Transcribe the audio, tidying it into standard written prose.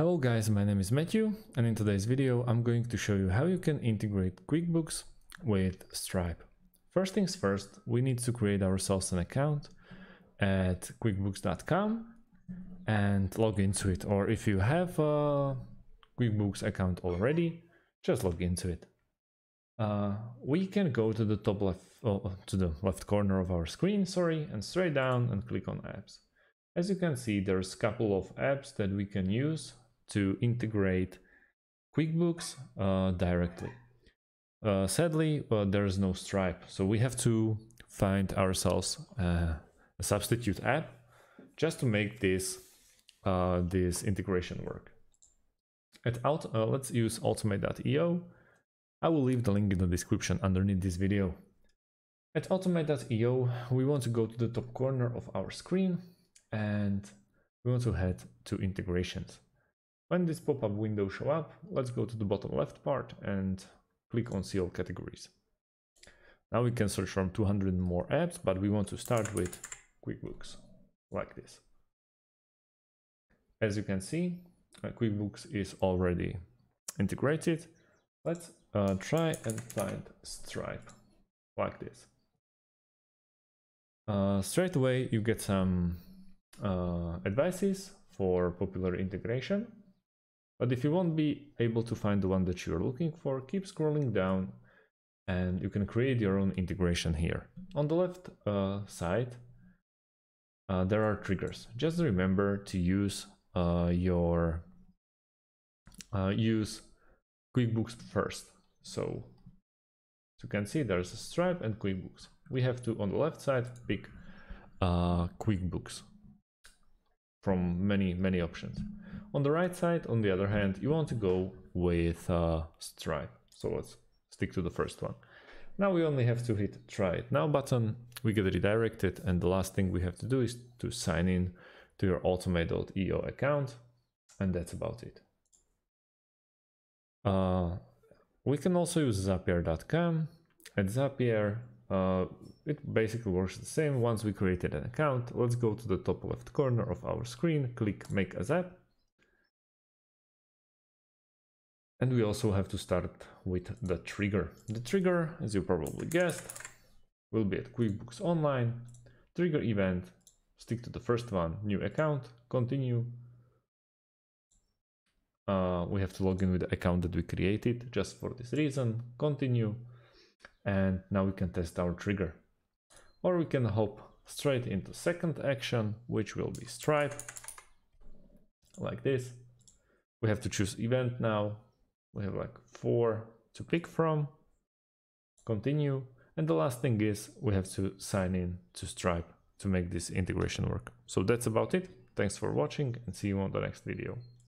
Hello guys, my name is Matthew, and in today's video I'm going to show you how you can integrate QuickBooks with Stripe. First things first, we need to create ourselves an account at QuickBooks.com and log into it. Or if you have a QuickBooks account already, just log into it. We can go to the top left, to the left corner of our screen, and straight down and click on apps. As you can see, there's a couple of apps that we can use to integrate QuickBooks directly. Sadly, there's no Stripe, so we have to find ourselves a substitute app just to make this integration work. Let's use automate.io. I will leave the link in the description underneath this video. At automate.io, we want to go to the top corner of our screen and we want to head to integrations. When this pop-up window shows up, let's go to the bottom left part and click on see all categories. Now we can search from 200 more apps, but we want to start with QuickBooks, like this. As you can see, QuickBooks is already integrated. Let's try and find Stripe, like this. Straight away you get some advices for popular integration, but if you won't be able to find the one that you're looking for, keep scrolling down and you can create your own integration here. On the left side there are triggers. Just remember to use use QuickBooks first. So as you can see, there's a Stripe and QuickBooks. We have to, on the left side, pick QuickBooks from many options. On the right side, on the other hand, you want to go with Stripe. So let's stick to the first one. Now we only have to hit try it now button, we get redirected, and the last thing we have to do is to sign in to your automate.io account, and that's about it. We can also use Zapier.com. At Zapier, it basically works the same. Once we created an account, let's go to the top left corner of our screen, click make a Zap. And we also have to start with the trigger. The trigger, as you probably guessed, will be at QuickBooks Online. Trigger event, stick to the first one, new account, continue. We have to log in with the account that we created just for this reason, continue. And now we can test our trigger, or we can hop straight into second action, which will be Stripe, like this. We have to choose event now. We have like 4 to pick from, continue. And the last thing is we have to sign in to Stripe to make this integration work. So that's about it. Thanks for watching and see you on the next video.